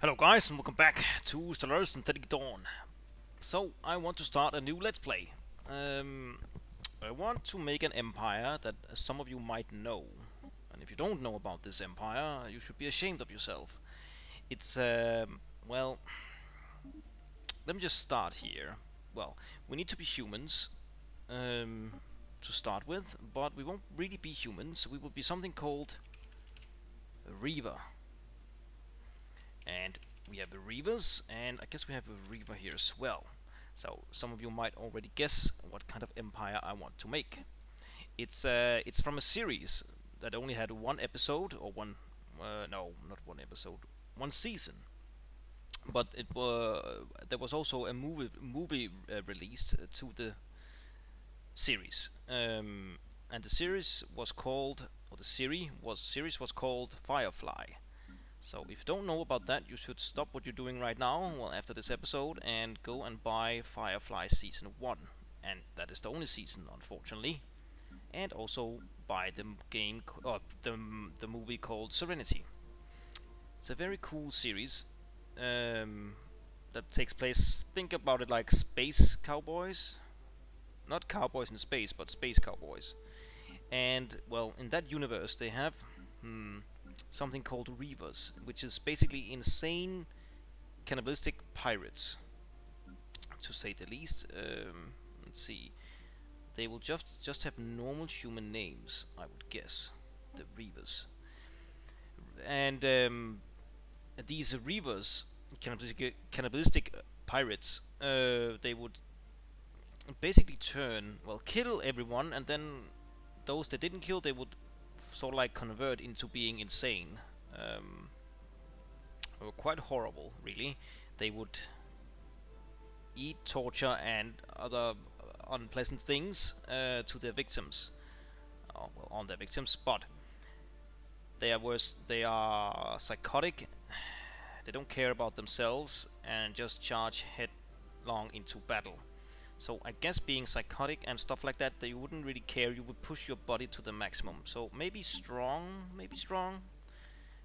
Hello guys and welcome back to Stellaris Synthetic Dawn. So I want to start a new Let's Play. I want to make an empire that some of you might know. And if you don't know about this empire, you should be ashamed of yourself. It's, well, let me just start here. Well, we need to be humans to start with, but we won't really be humans. We will be something called Reaver. And we have the Reavers, and I guess we have a Reaver here as well. So some of you might already guess what kind of empire I want to make. It's from a series that only had one episode, or one season. But it there was also a movie released to the series, and the series was called, or the series was called Firefly. So if you don't know about that, you should stop what you're doing right now, well, after this episode, and go and buy Firefly Season 1. And that is the only season, unfortunately. And also buy the game, the movie called Serenity. It's a very cool series that takes place, think about it like space cowboys. Not cowboys in space, but space cowboys. And, well, in that universe they have something called Reavers, which is basically insane cannibalistic pirates, to say the least. Let's see, they will just have normal human names, I would guess, the Reavers. And these Reavers, cannibalistic pirates, they would basically kill everyone, and then those they didn't kill, they would sort of like convert into being insane. They were quite horrible, really. They would eat, torture, and other unpleasant things to their victims, on their victims. But they are worse. They are psychotic. They don't care about themselves and just charge headlong into battle. So I guess being psychotic and stuff like that, they wouldn't really care. You would push your body to the maximum. So maybe strong.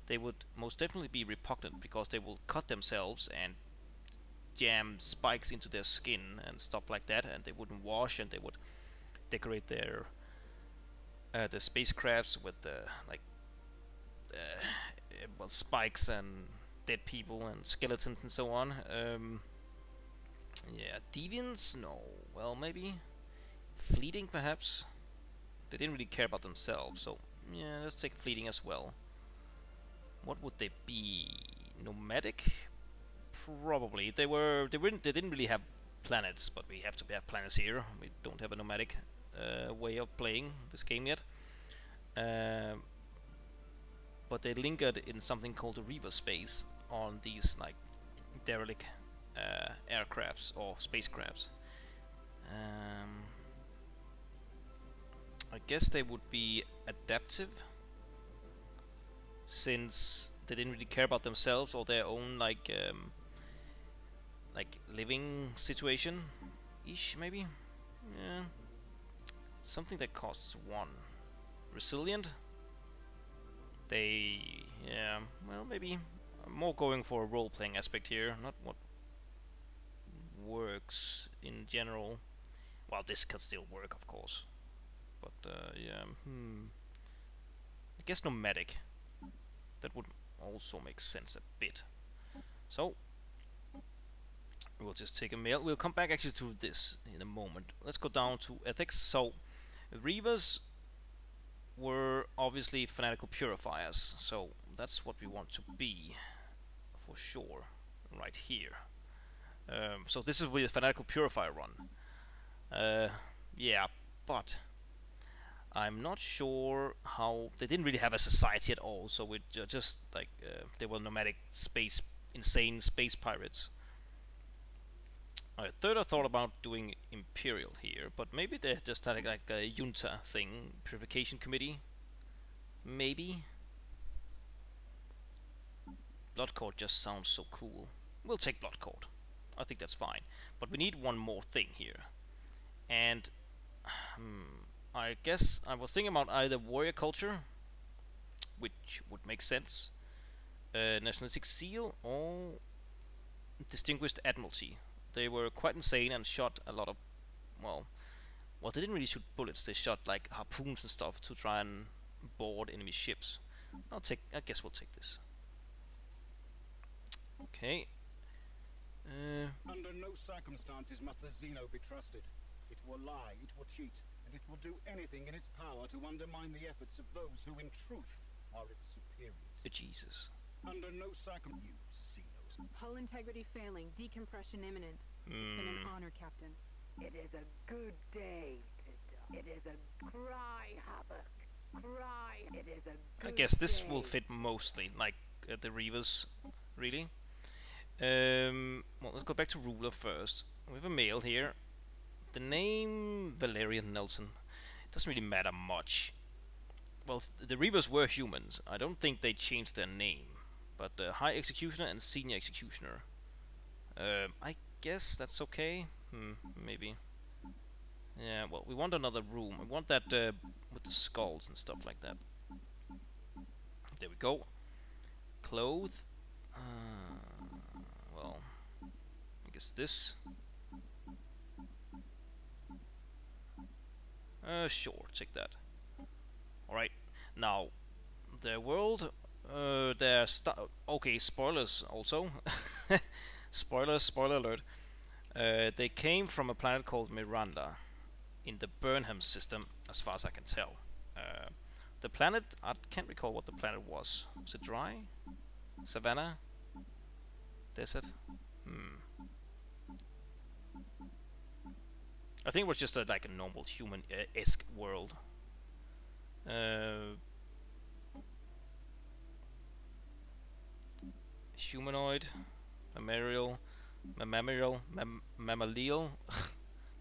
They would most definitely be repugnant, because they will cut themselves and jam spikes into their skin and stuff like that. And they wouldn't wash, and they would decorate their spacecrafts with spikes and dead people and skeletons and so on. Yeah, deviants? No. Well, maybe fleeting, perhaps. They didn't really care about themselves, so yeah, let's take fleeting as well. What would they be? Nomadic? Probably. They didn't really have planets, but we have to have planets here. We don't have a nomadic way of playing this game yet. But they lingered in something called the Reaver Space on these like derelict aircrafts or spacecrafts. I guess they would be adaptive, since they didn't really care about themselves or their own like living situation ish, maybe. Yeah, something that costs one. Resilient. Maybe I'm more going for a role-playing aspect here, not what works in general. Well, this could still work, of course, but I guess nomadic, that would also make sense a bit. So we'll just take a mail. We'll come back actually to this in a moment. Let's go down to ethics. So Reavers were obviously Fanatical Purifiers, so that's what we want to be for sure right here. So this is with a Fanatical Purifier run. Yeah, but I'm not sure how... They didn't really have a society at all, so we just like... they were nomadic space... insane space pirates. I thought about doing Imperial here, but maybe they just had like a junta thing, purification committee. Maybe. Bloodcord just sounds so cool. We'll take Bloodcord. I think that's fine, but we need one more thing here, and I guess I was thinking about either warrior culture, which would make sense, nationalistic seal or distinguished admiralty. They were quite insane and shot a lot of, well, they didn't really shoot bullets. They shot like harpoons and stuff to try and board enemy ships. I guess we'll take this. Okay. Under no circumstances must the Xeno be trusted. It will lie, it will cheat, and it will do anything in its power to undermine the efforts of those who in truth are its superiors. Jesus. Under no circumstances, Xenos. Hull integrity failing, decompression imminent. It's been an honor, Captain. It is a good day to die. It is a cry havoc. Cry. It is a good day. Will fit mostly, like the Reavers, really. Well, let's go back to Ruler first. We have a male here. The name Valerian Nelson. It doesn't really matter much. Well, the Reavers were humans. I don't think they changed their name. But the High Executioner and Senior Executioner. I guess that's okay. Maybe. Yeah, well, we want another room. We want that with the skulls and stuff like that. There we go. Clothe. Well, I guess this. Sure, take that. Alright, now, their world, their okay, spoilers also. Spoilers, spoiler alert. They came from a planet called Miranda in the Burnham system, as far as I can tell. The planet, I can't recall what the planet was. Was it dry? Savannah? Desert? I think it was just like a normal human-esque world. Humanoid, mammalial.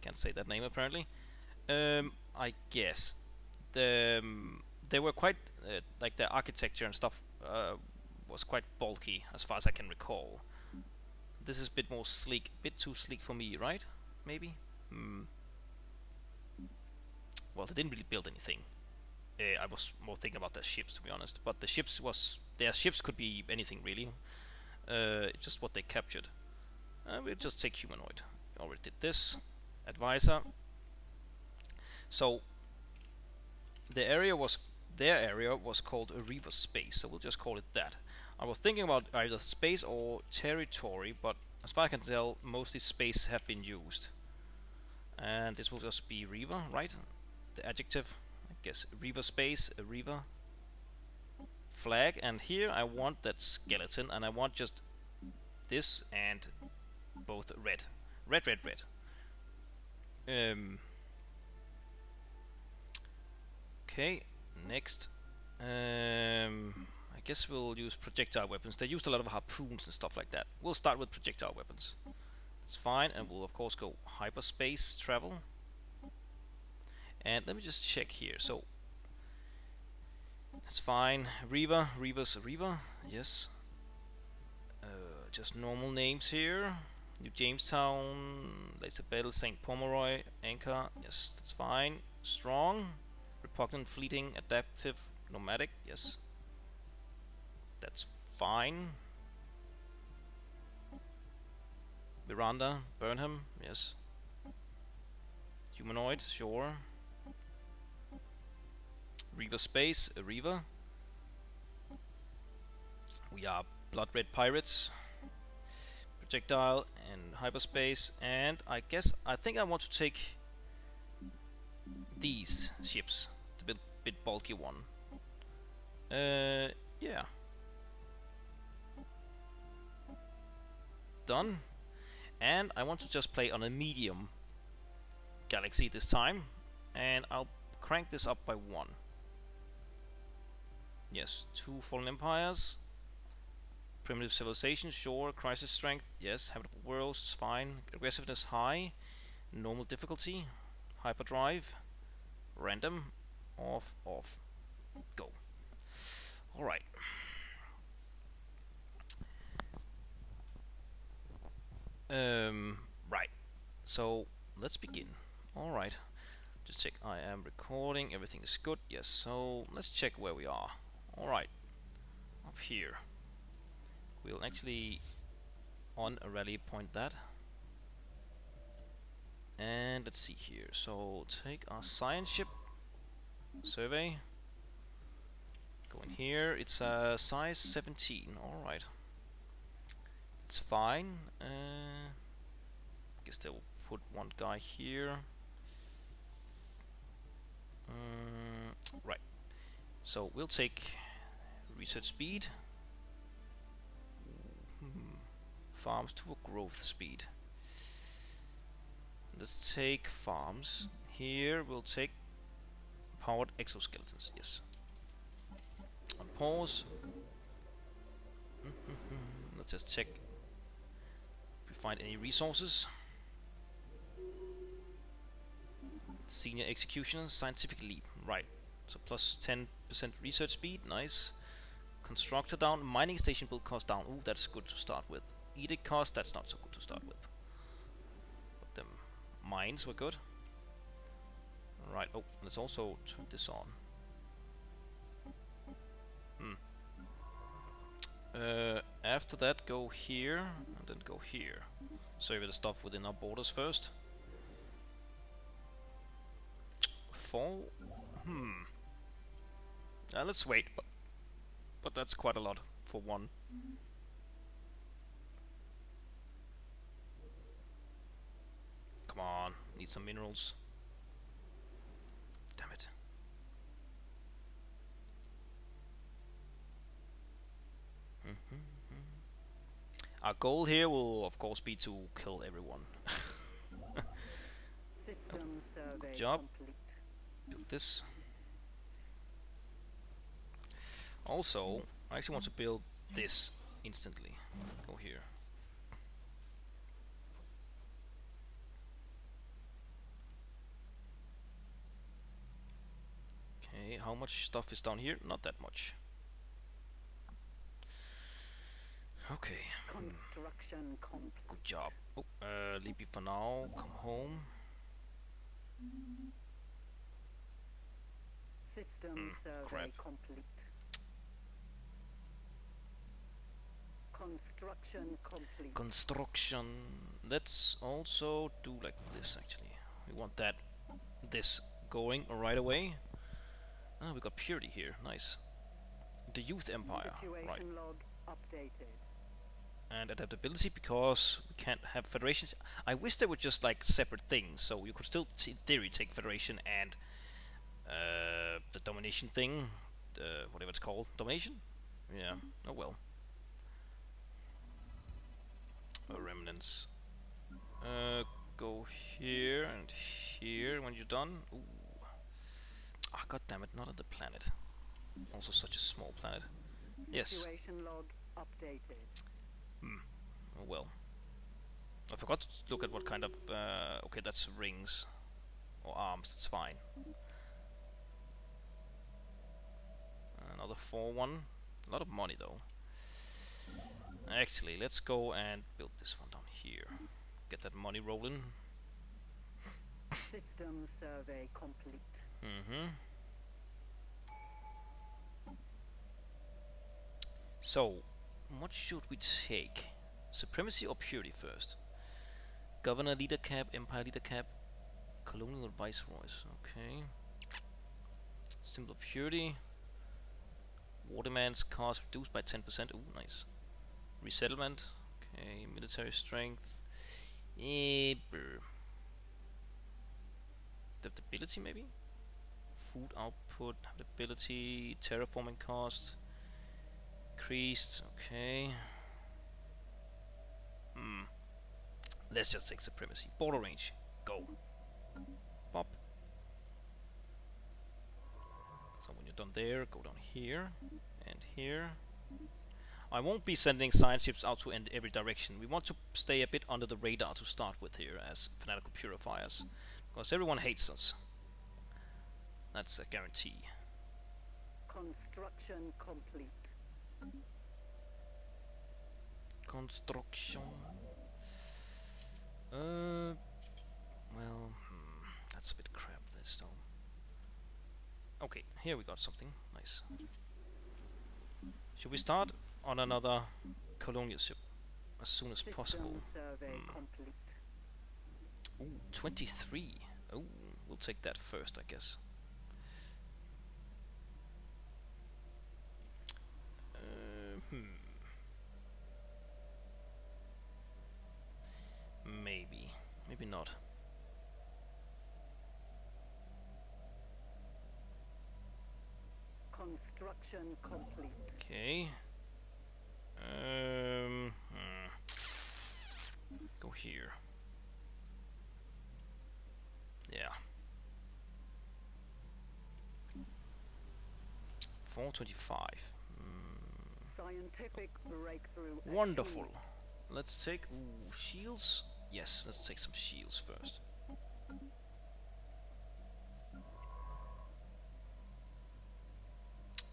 Can't say that name apparently. I guess they were quite like their architecture and stuff was quite bulky, as far as I can recall. This is a bit more sleek, a bit too sleek for me, right? Maybe. Well, they didn't really build anything. I was more thinking about their ships, to be honest. But the ships was could be anything really, just what they captured. We'll just take humanoid. Already did this. Advisor. So the area was called Reaver Space, so we'll just call it that. I was thinking about either space or territory, but as far as I can tell, mostly space have been used. And this will just be Reaver, right? The adjective. I guess Reaver Space, a Reaver flag, and here I want that skeleton, and I want just this and both red. Red. Okay, next. I guess we'll use projectile weapons. They used a lot of harpoons and stuff like that. We'll start with projectile weapons. It's fine, and we'll of course go hyperspace travel. And let me just check here. So that's fine. Reaver, Reaver. Yes. Just normal names here. New Jamestown, Laser Battle, St. Pomeroy, Anchor. Yes, that's fine. Strong, repugnant, fleeting, adaptive, nomadic. Yes, that's fine. Miranda, Burnham. Yes. Humanoid, sure. Reaver Space, a Reaver. We are Blood Red Pirates. Projectile and hyperspace, and I guess I think I want to take these ships, the bit bulky one. Yeah. Done. And I want to just play on a medium galaxy this time, and I'll crank this up by 1. Yes, 2 Fallen Empires, Primitive Civilization, sure, Crisis Strength, yes, Habitable Worlds, fine, Aggressiveness high, Normal Difficulty, Hyperdrive, Random, off, go. Alright. Right, so let's begin. Alright, just check I am recording, everything is good, yes, so let's check where we are. Alright, up here. We'll actually on a rally point that. And let's see here. So take our science ship survey. Go in here. It's a size 17. All right. It's fine. Guess they will put one guy here. Right. So we'll take research speed. Farms to a growth speed. Let's take farms. Here we'll take powered exoskeletons. Yes. On pause. Let's just check if we find any resources. Senior executioner, scientific leap. Right. So plus 10% research speed. Nice. Constructor down. Mining station build cost down. Ooh, that's good to start with. Edict cost. That's not so good to start with. But them mines were good. Right. Oh, let's also turn this on. After that, go here and then go here. Survey the stuff within our borders first. Let's wait. But that's quite a lot for one. Come on, need some minerals. Damn it. Our goal here will, of course, be to kill everyone. System survey good job. Complete. Build this. Also, I actually want to build this instantly. Go here. Okay, how much stuff is down here? Not that much. Okay. Construction complete. Good job. Oh, leave you for now. Come home. System survey complete. Construction complete. Construction. Let's also do like this. Actually, we want that. This going right away. Ah, we got purity here. Nice. The youth empire. Situation right. Log updated. And adaptability because we can't have federations. I wish they were just like separate things. So you could still, in theory, take federation and. The domination thing, whatever it's called, domination? Yeah, oh well. Remnants. Go here and here when you're done. Ooh. Ah, goddammit, not on the planet. Also such a small planet. Yes. Situation log updated. Oh well. I forgot to look at what kind of, okay, that's rings. Or arms, that's fine. Another 4-1. A lot of money though. Actually, let's go and build this one down here. Get that money rolling. System survey complete. So, what should we take? Supremacy or purity first? Governor leader cap, empire leader cap, colonial viceroys. Okay. Symbol of purity. War demands cost reduced by 10%. Ooh, nice. Resettlement. Okay, military strength. Adaptability, maybe? Food output, adaptability, terraforming cost. Increased. Okay. Let's just take supremacy. Border range. Go. Pop. So when you're done there, go down here and here. I won't be sending science ships out to end every direction. We want to stay a bit under the radar to start with here as Fanatical Purifiers. Because everyone hates us. That's a guarantee. Construction complete. Construction. Well, that's a bit crap this though. Okay, here we got something nice. Should we start on another colonial as soon as possible. 23. Oh, we'll take that first, I guess. Maybe. Maybe not. Construction complete. Okay. Go here. Yeah. 425. Scientific breakthrough. Wonderful. Achieved. Let's take shields. Yes, let's take some shields first.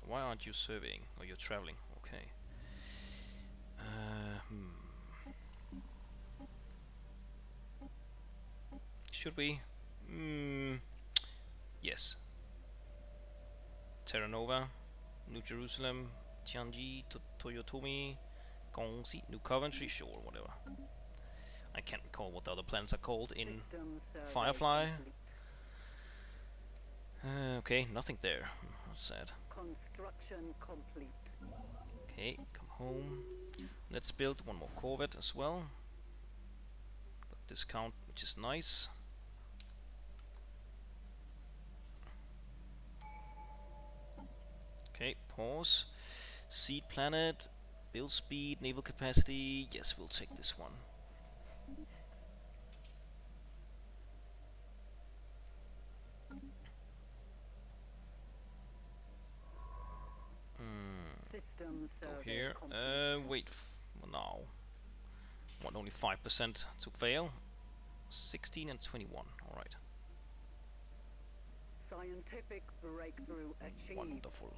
Why aren't you surveying? Or you're traveling? Okay. Should we? Yes. Terra Nova, New Jerusalem, Tianji, Toyotomi, Gongxi, New Coventry, sure, whatever. I can't recall what the other planets are called in Firefly. Okay, nothing there. That's sad. Construction complete. Okay, come home. Let's build one more Corvette as well. Got discount, which is nice. Okay, pause. Seed planet, build speed, naval capacity. Yes, we'll take this one. Go here. Wait. No. What? Only 5% to fail. 16 and 21. All right. Scientific breakthrough achieved. Wonderful.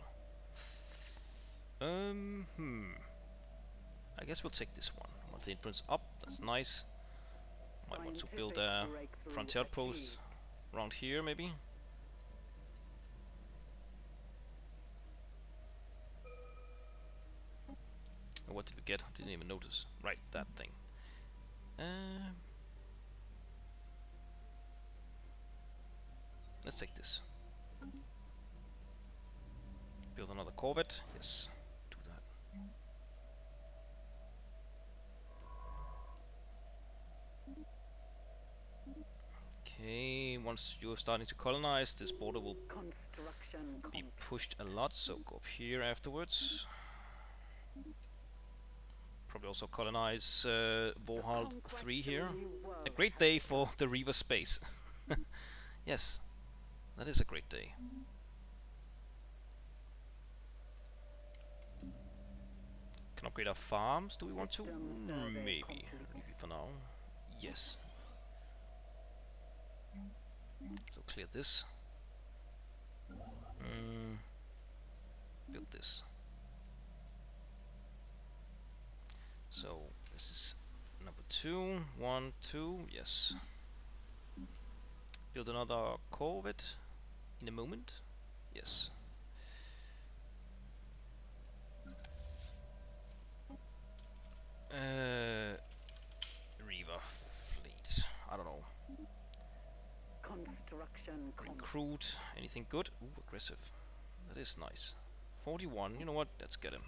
I guess we'll take this one. Once the entrance up, that's nice. Might want to build a frontier post around here, maybe. What did we get? I didn't even notice. Right, that thing. Let's take this. Build another Corvette. Yes, do that. Okay, once you're starting to colonize, this border will be pushed a lot, so go up here afterwards. Probably also colonize Vorhald 3 here. A great day for the Reaver Space. Yes, that is a great day. Can upgrade our farms, do we want to? Maybe, leave it for now. Yes. So clear this. Build this. So this is number 2, 1, 2, yes. Build another Corvette in a moment, yes. Reaver fleet, I don't know. Construction. Recruit, anything good? Ooh, aggressive. That is nice. 41, you know what, let's get him.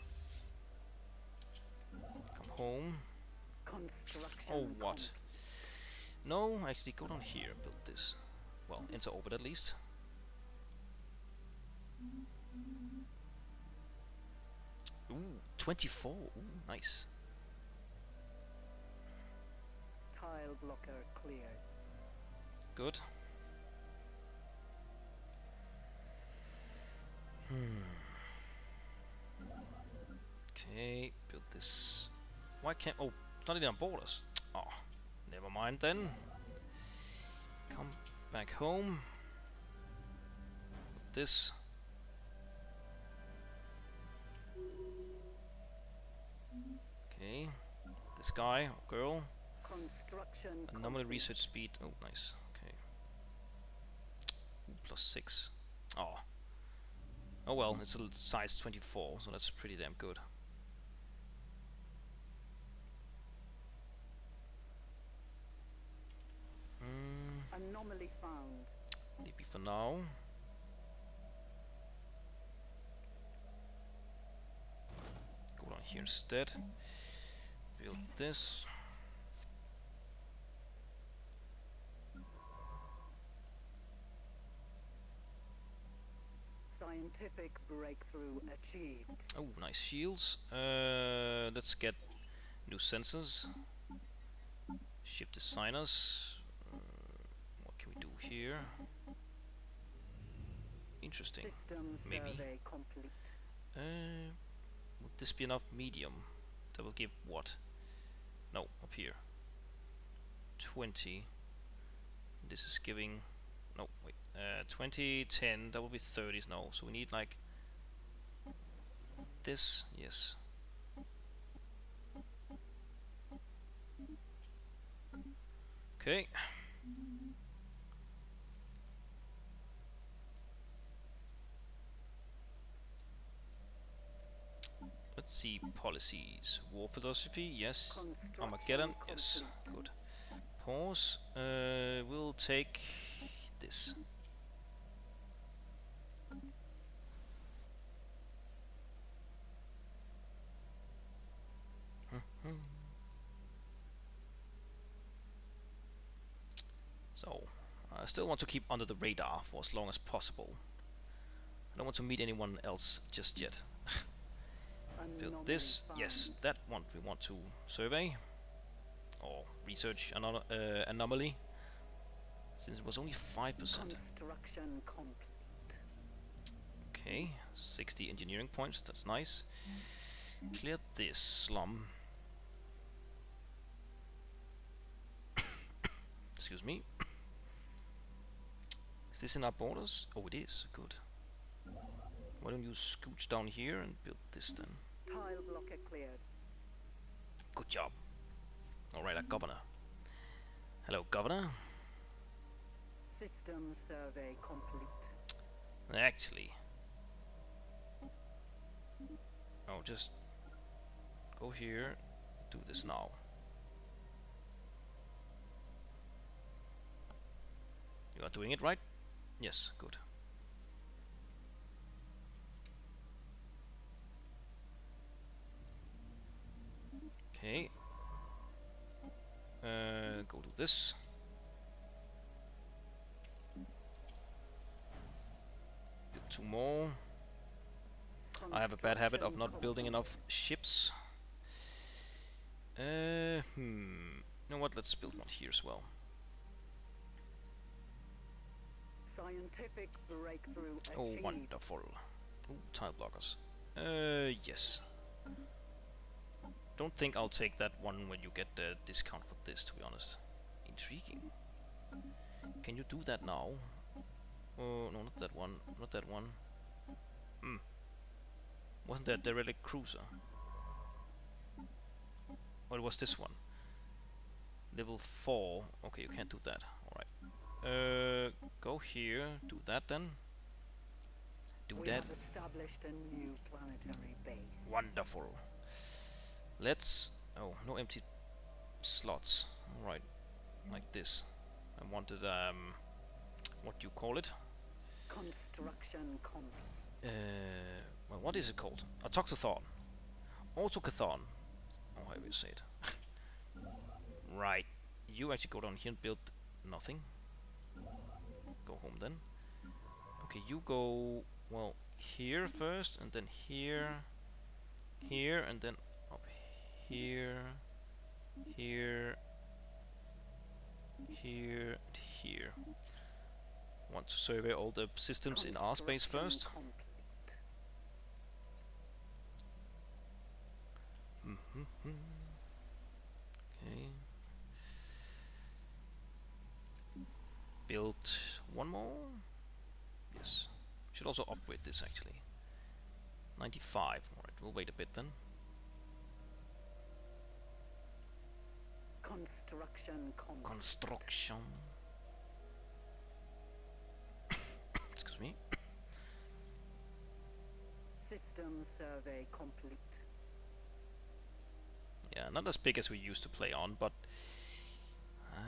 Come home. Oh, what? No, actually, go down here, build this. Well, enter orbit at least. Ooh, 24. Ooh, nice. Tile blocker clear. Good. Okay, build this. Why can't... Oh, it's not even on borders. Oh, never mind then. Come back home. Build this. Okay. This guy or girl. Construction. Anomaly research speed. Oh, nice. Okay. Ooh, +6. Oh. Oh well, it's a size 24, so that's pretty damn good. DP for now. Go down here instead. Build this. Scientific breakthrough achieved. Oh, nice shields. Let's get new sensors. Ship designers. What can we do here? Interesting. Maybe. Would this be enough medium? That will give what? No, up here. 20. This is giving. No, wait. 20, 10, that will be 30s now. So we need like this, yes. Okay. Let's see, policies. War philosophy, yes. Armageddon, yes. Good. Pause. We'll take this. So, I still want to keep under the radar for as long as possible. I don't want to meet anyone else just yet. Build this. Yes, that one we want to survey. Or research anomaly. Since it was only 5%. Okay, 60 engineering points, that's nice. Clear this slum. Excuse me. Is this in our borders? Oh, it is. Good. Why don't you scooch down here and build this then? Tile blocker cleared. Good job. Alright, our governor. Hello, governor. System survey complete. Actually. Oh, just go here, do this now. You are doing it right? Yes, good. Okay. Go do this. Get two more. I have a bad habit of not building enough ships. You know what? Let's build one here as well. Scientific breakthrough. Oh, wonderful. Ooh, tile blockers. Yes. Don't think I'll take that one when you get the discount for this, to be honest. Intriguing. Can you do that now? Oh, no, not that one. Not that one. Hmm. Wasn't that the relic cruiser? Or was this one? Level 4. Okay, you can't do that. Alright. Go here. Do that then. Do we that. Have established a new planetary base. Wonderful. Let's. Oh, no empty slots. Alright. Like this. I wanted. What do you call it? Construction complete. Well, what is it called? Autochthon. Autochthon. Oh, I will say it. Right. You actually go down here and build nothing. Go home then. Okay, you go, well, here first, and then here, here, and then up here, here, here, and here. Want to survey all the systems in our space first? Okay. Build one more. Yes. Should also upgrade this actually. 95. Alright, we'll wait a bit then. Construction. Construction. Excuse me. System survey complete. Yeah, not as big as we used to play on, but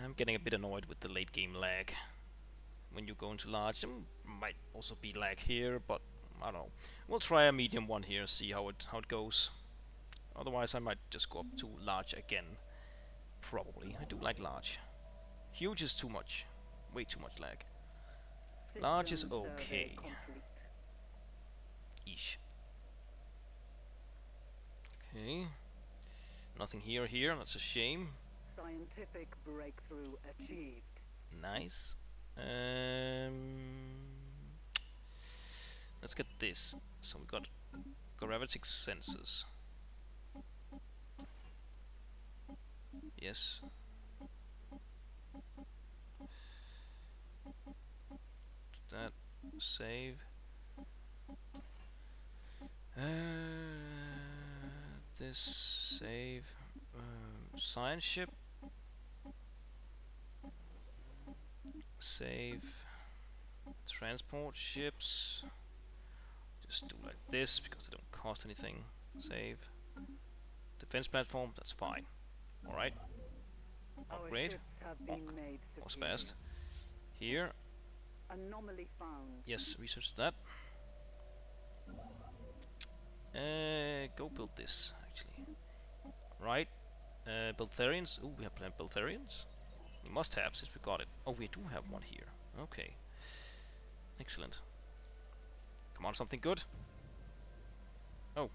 I'm getting a bit annoyed with the late game lag. when you go into large. It might also be lag here, but I don't know. We'll try a medium one here, see how it goes. Otherwise I might just go up to large again. Probably. I do like large. Huge is too much. Way too much lag. Large is okay. Ish. Okay. Nothing here. That's a shame. Scientific breakthrough achieved. Nice. Let's get this. So we got gravitic sensors. Yes. That save. This save. Science ship. Save. Transport ships. Just do like this because they don't cost anything. Save. Defense platform. That's fine. All right. Upgrade. Was fast. Here. Anomaly found. Yes, research that. Go build this actually. Right. Beltherians. Oh, we have plant Beltherians. We must have since we got it. Oh, we do have one here. Okay. Excellent. Come on, something good. Oh.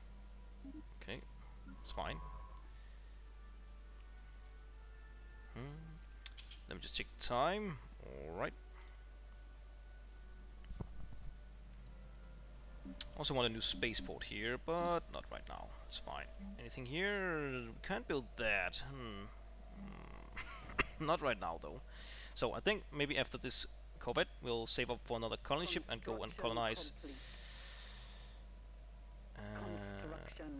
Okay. It's fine. Let me just check the time. Alright. Also want a new spaceport here, but not right now. It's fine. Anything here? Can't build that. Not right now, though. So I think maybe after this combat, we'll save up for another colony ship and go and colonize.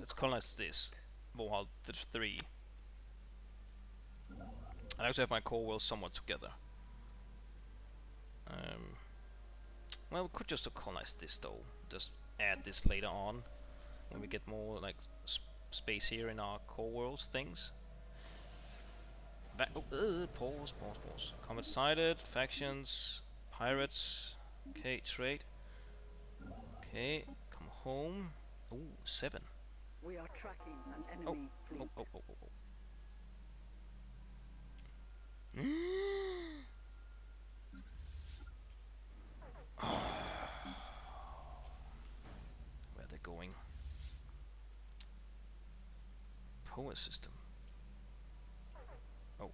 Let's colonize this. Mohal 3. I like to have my core wheels somewhat together. Well, we could just colonize this though. Just add this later on when we get more like space here in our core worlds things. Pause. Comet sighted, factions, pirates. Okay, trade. Okay, come home. Ooh, 7. We are tracking an enemy fleet. Where are they going? Power system. Oh.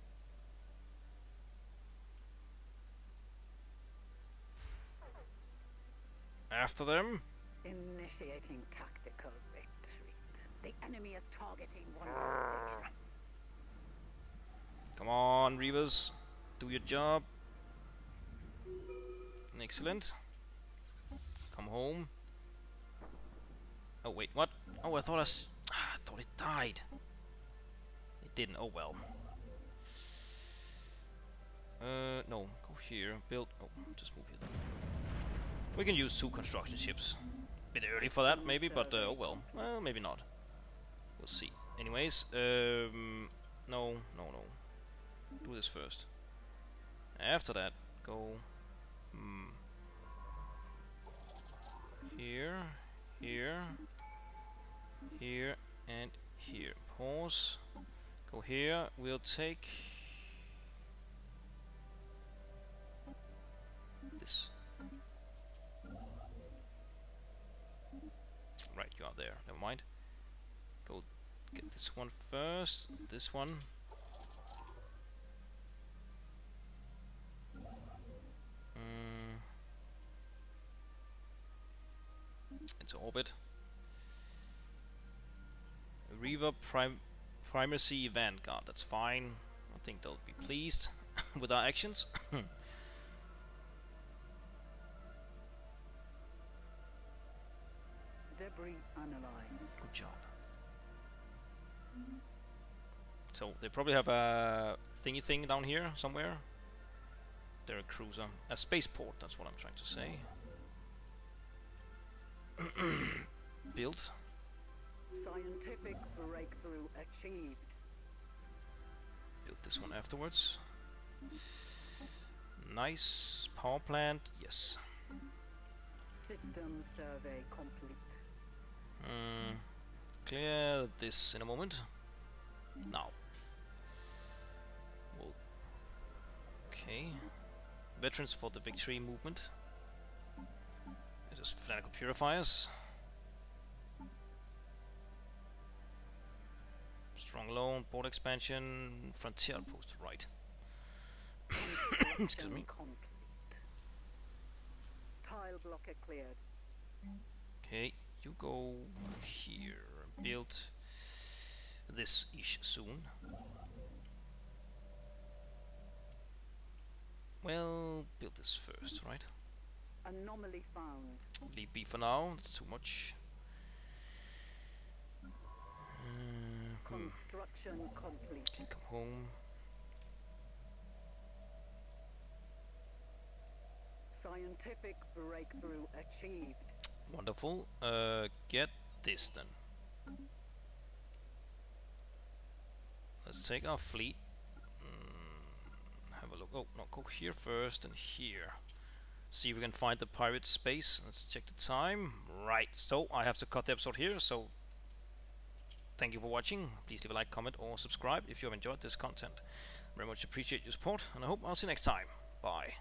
After them? Initiating tactical retreat. The enemy is targeting one of our stations. Come on, Reavers, do your job. Excellent. Come home. Oh wait, what? Oh, I thought it died. It didn't. Oh well. No. Go here. Build. Oh, just move here. Then. We can use 2 construction ships. Bit early for that, maybe, but oh well. Well, maybe not. We'll see. Anyways, no. Do this first. After that, go here, and here. Pause. Go here. We'll take this. Right, you are there. Never mind. Go get this one first. This one. Into orbit. Reaver Primacy Vanguard, that's fine. I think they'll be pleased with our actions. Debris analyzed. Good job. So they probably have a thingy thing down here somewhere. They're a cruiser. A spaceport, that's what I'm trying to say. Build. Scientific breakthrough achieved. Build this one afterwards. Nice. Power plant, yes. System survey complete. Clear this in a moment. Now. Okay. Veterans for the Victory movement. It is Fanatical Purifiers. Strong loan, port expansion, frontier outpost, right. Excuse me. Conflict. Tile blocker cleared. Okay, you go here. Build this ish soon. Well, build this first, right? Anomaly found. Leave B for now, that's too much. Construction complete. Can come home. Scientific breakthrough achieved. Wonderful. Get this then. Let's take our fleet. Have a look. Oh, no, go here first and here. See if we can find the pirate space. Let's check the time. Right, so I have to cut the episode here. So, thank you for watching. Please leave a like, comment, or subscribe if you have enjoyed this content. Very much appreciate your support, and I hope I'll see you next time. Bye.